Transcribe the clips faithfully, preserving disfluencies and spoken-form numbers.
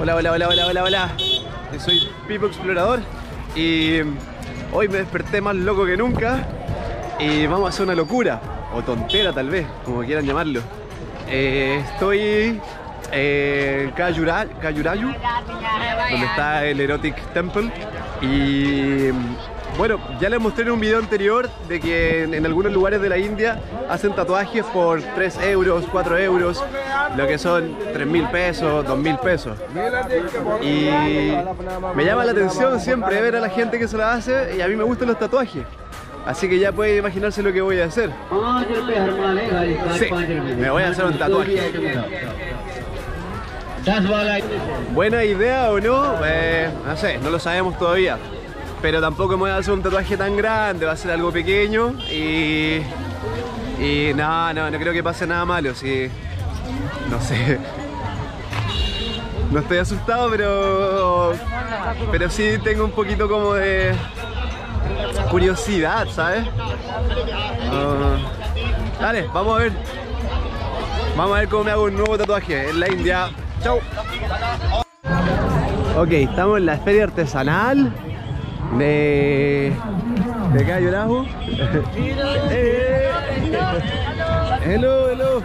Hola, hola, hola, hola, hola, hola. Soy Pipo Explorador y hoy me desperté más loco que nunca y vamos a hacer una locura, o tontera tal vez, como quieran llamarlo. Eh, estoy eh, en Khajuraho, donde está el Erotic Temple, y bueno, ya les mostré en un video anterior de que en, en algunos lugares de la India hacen tatuajes por tres euros, cuatro euros, lo que son tres mil pesos, dos mil pesos. Y me llama la atención siempre ver a la gente que se la hace, y a mí me gustan los tatuajes. Así que ya pueden imaginarse lo que voy a hacer. Sí, me voy a hacer un tatuaje. ¿Buena idea o no? Eh, no sé, no lo sabemos todavía. Pero tampoco me voy a hacer un tatuaje tan grande, va a ser algo pequeño y... Y no, no, no creo que pase nada malo, sí. No sé. No estoy asustado, pero... Pero sí tengo un poquito como de... curiosidad, ¿sabes? Uh, dale, vamos a ver. Vamos a ver cómo me hago un nuevo tatuaje en la India. Chau. Ok, estamos en la feria artesanal de de Khajuraho. Hello, hello.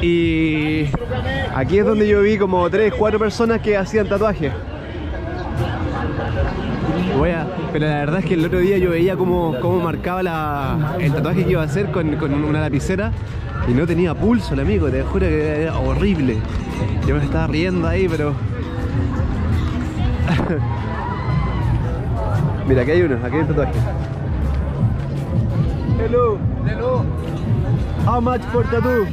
Y aquí es donde yo vi como tres, cuatro personas que hacían tatuajes. Pero la verdad es que el otro día yo veía cómo, cómo marcaba la, el tatuaje que iba a hacer con, con una lapicera, y no tenía pulso el amigo, te juro que era horrible. Yo me estaba riendo ahí, pero... Mira, aquí hay uno, aquí hay un tatuaje. Hello. Hello. How much for tattoo?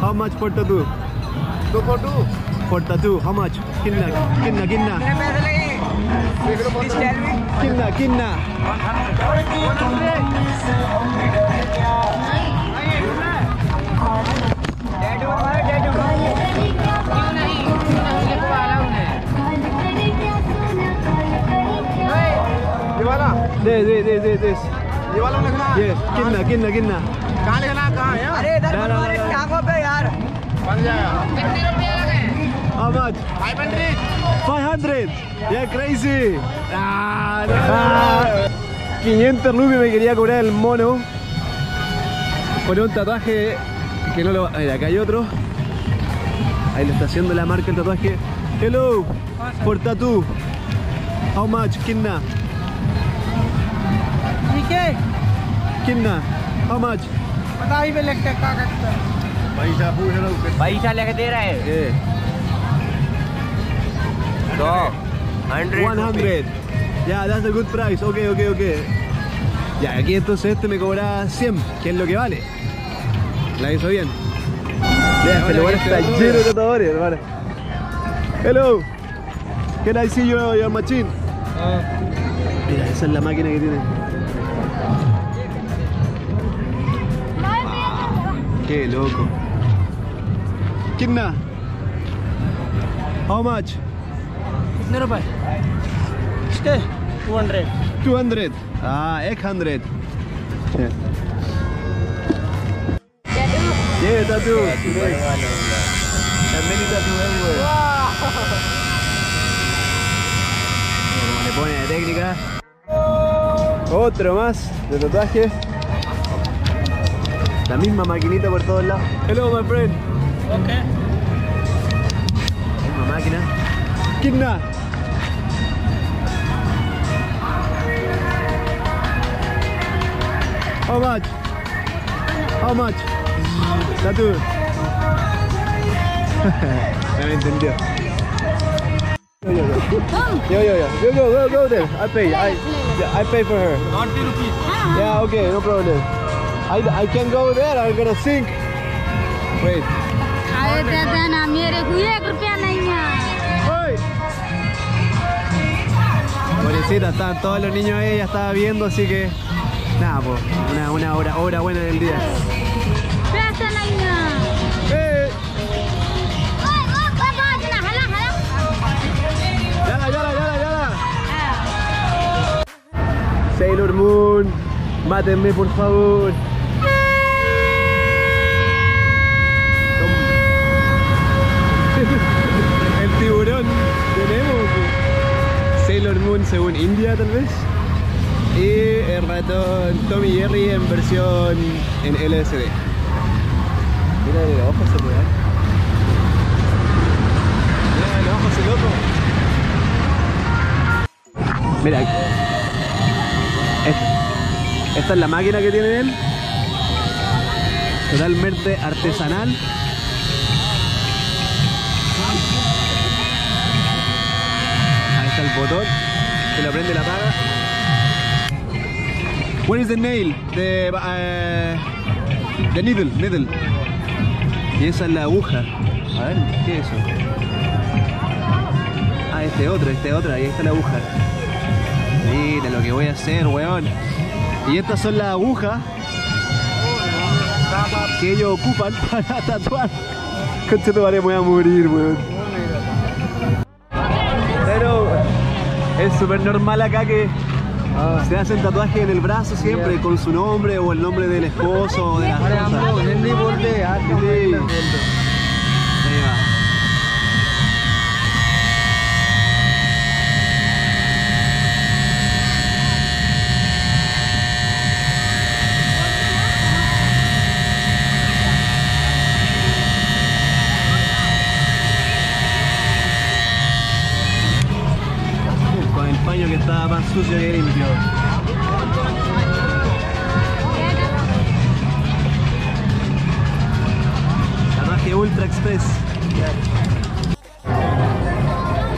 How much for tattoo? Two for two. For tattoo, how much? Kinna, kinna, kinna. Kinna, kinna. This, this, this, this, this. Yes, kinna, kinna, kinna. कहाँ लेना कहाँ है? अरे इधर हमारे टांगों पे यार. बन जाएगा. कितने रुपये लगे? How much? five hundred. five hundred. Yeah, crazy. Ah, no. Ah. quinientos rupias me quería cobrar el mono por un tatuaje que no lo. Mira, acá hay otro. Ahí lo está haciendo la marca el tatuaje. Hello. For tattoo. How much? Kinna. ¿Qué? Kinna. How much? Paisa le que te era él. one hundred. Ya, yeah, that's a good price. Ok, ok, ok. Ya, yeah, aquí entonces este me cobra cien, que es lo que vale. La hizo bien. Ya, yeah, este lugar está lleno de tatuadores, hermano. Hello. Can I see your, your machine? Uh. Mira, esa es la máquina que tiene. Ah, qué loco. Kinna. How much? No, no, este, two hundred. two hundred. Ah, one hundred. Yeah. Yeah, tattoo. That many tattoo everywhere. Como le pone de técnica. Otro más de tatuaje. La misma maquinita por todos lados. Hello, my friend. Okay. La misma máquina. Kinna. How much? How much? Tattoo. Me entendió. Yo, yo, yo. Yo, yo, go, go there. I pay. I, I pay for her. ninety rupees. Yeah, okay, no problem. I, I can go there. I'm gonna sink. Wait. I don't know. मेरे को एक रुपया नहीं है. Pobrecita, están todos los niños ahí. Ya estaba viendo, así que. Nada, po, una, una hora, hora buena del día. ¡Eh! ¡Yala, yala, yala, yala! Sailor Moon, mátenme por favor. Moon según India, tal vez. Y el ratón Tommy Jerry en versión en L S D. Mira de los ojos se puede dar. Mira de los ojos el loco. Mira. Esta, esta es la máquina que tiene él. Totalmente artesanal. Ahí está el botón. Se lo prende la paga. Where is the nail? The, uh, the needle, needle. Y esa es la aguja. A ver, ¿qué es eso? Ah, este otro, este otro, ahí está la aguja. Mira lo que voy a hacer, weón. Y estas son las agujas que ellos ocupan para tatuar. Concha tu madre, voy a morir, weón. Pero es súper normal acá que se hacen tatuajes en el brazo siempre con su nombre o el nombre del esposo o de la esposa. Sí. Ahí va. Que estaba más sucio que limpio. Tatuaje ultra express.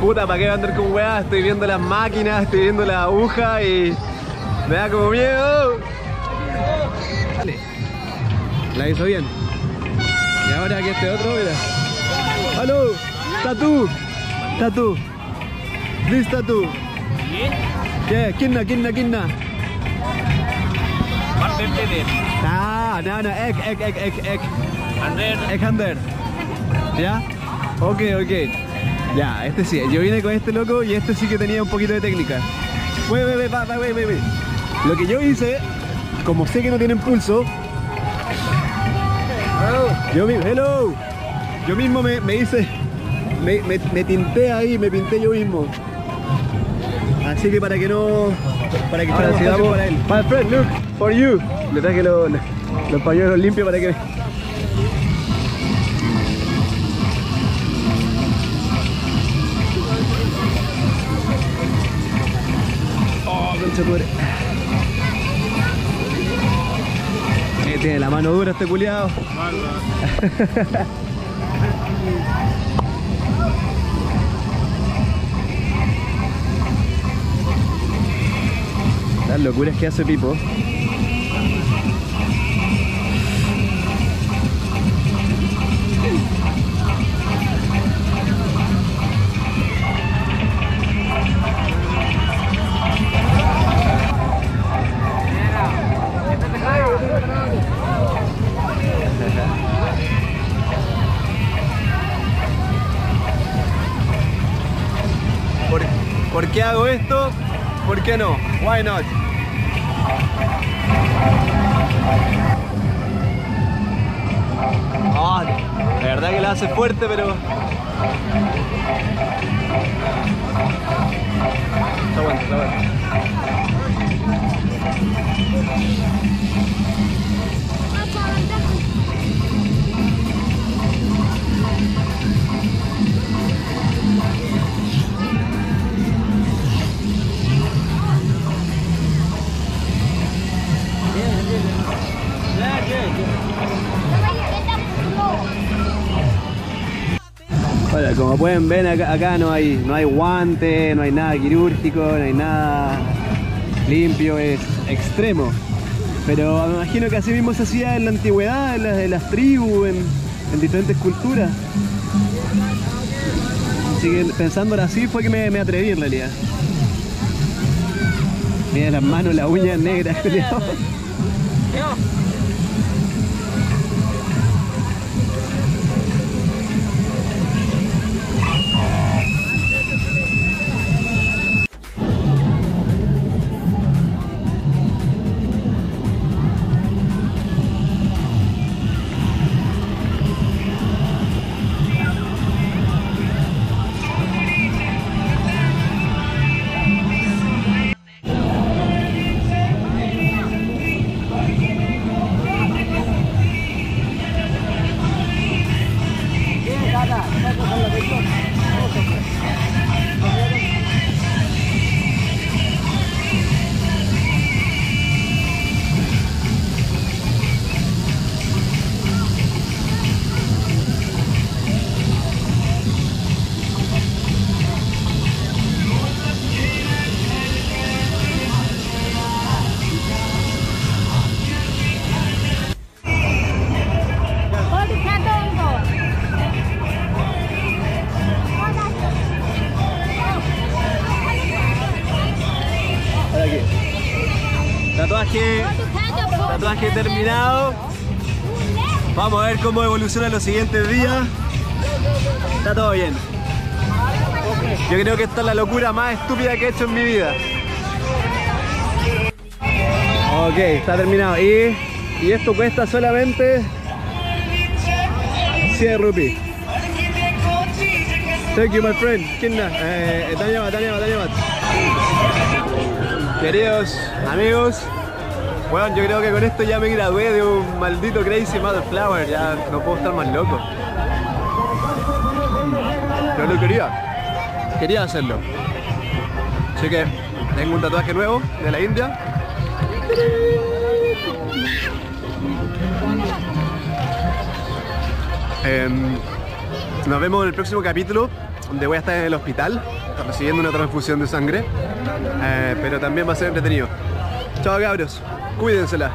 Puta, ¿para qué va a andar con weá? Estoy viendo las máquinas, estoy viendo la aguja y me da como miedo. Dale. La hizo bien. Y ahora aquí este otro, mira. ¡Aló! ¡Tatú! ¡Tatú! ¡This tattoo! ¿Qué? Kinna, kinna, kinna. one fifty. Ah, no, no, egg, egg, egg, egg, egg. one hundred. ¿Ya? Ok, ok. Ya, este sí. Yo vine con este loco y este sí que tenía un poquito de técnica. Wey, wey, wey, wey, wey, wey. Lo que yo hice, como sé que no tienen pulso, yo mismo, hello. Yo mismo me, me hice, me, me, me tinté ahí, me pinté yo mismo. Así que para que no... Para que ahora sí vamos para él. My friend, look, for you. Le traje los, los pañuelos limpios para que... Oh, concha pobre. Eh, tiene la mano dura este culiado. Las locuras que hace Pipo. ¿Por, ¿Por qué hago esto? ¿Por qué no? Why not? Oh, la verdad que la hace fuerte, pero está bueno, está bueno. Bueno, como pueden ver acá, acá no hay no hay guante, no hay nada quirúrgico, no hay nada limpio, es extremo. Pero me imagino que así mismo se hacía en la antigüedad, en las, en las tribus, en, en diferentes culturas. Así que pensándolo así fue que me, me atreví en realidad. Mira las manos, las uñas negras. tatuaje, tatuaje terminado. Vamos a ver cómo evoluciona los siguientes días. Está todo bien. Yo creo que esta es la locura más estúpida que he hecho en mi vida. Ok, está terminado. Y, y esto cuesta solamente cien rupees. Thank you, my friend. Eh, Tanya, Tanya, Tanya. Queridos amigos, bueno, yo creo que con esto ya me gradué de un maldito crazy motherflower. Ya no puedo estar más loco. No lo quería. Quería hacerlo. Así que tengo un tatuaje nuevo de la India. Eh, Nos vemos en el próximo capítulo, donde voy a estar en el hospital recibiendo una transfusión de sangre, eh, pero también va a ser entretenido. Chao cabros, cuídensela.